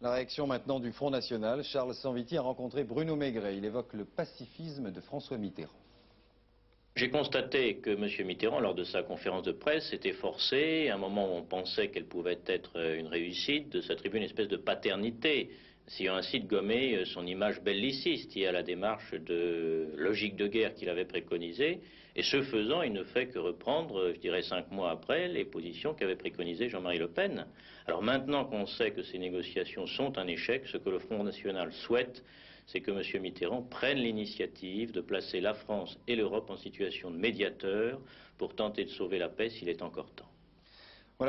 La réaction maintenant du Front National. Charles Sainvitier a rencontré Bruno Megret. Il évoque le pacifisme de François Mitterrand. J'ai constaté que M. Mitterrand, lors de sa conférence de presse, s'était forcé, à un moment où on pensait qu'elle pouvait être une réussite, de s'attribuer une espèce de paternité, si on ainsi de gommer son image belliciste, liée à la démarche de logique de guerre qu'il avait préconisée. Et ce faisant, il ne fait que reprendre, je dirais 5 mois après, les positions qu'avait préconisées Jean-Marie Le Pen. Alors maintenant qu'on sait que ces négociations sont un échec, ce que le Front National souhaite, c'est que M. Mitterrand prenne l'initiative de placer la France et l'Europe en situation de médiateur pour tenter de sauver la paix s'il est encore temps.